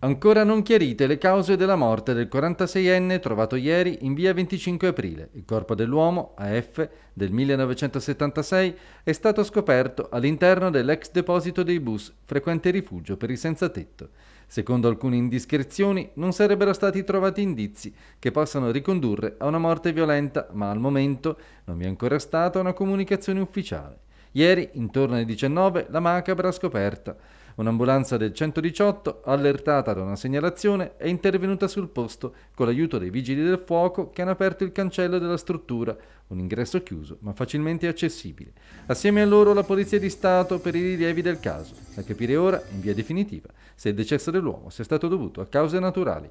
Ancora non chiarite le cause della morte del 46enne trovato ieri in via 25 aprile. Il corpo dell'uomo, AF, del 1976, è stato scoperto all'interno dell'ex deposito dei bus, frequente rifugio per i senzatetto. Secondo alcune indiscrezioni, non sarebbero stati trovati indizi che possano ricondurre a una morte violenta, ma al momento non vi è ancora stata una comunicazione ufficiale. Ieri, intorno alle 19, la macabra scoperta. Un'ambulanza del 118, allertata da una segnalazione, è intervenuta sul posto con l'aiuto dei vigili del fuoco che hanno aperto il cancello della struttura, un ingresso chiuso ma facilmente accessibile. Assieme a loro la Polizia di Stato per i rilievi del caso, da capire ora in via definitiva se il decesso dell'uomo sia stato dovuto a cause naturali.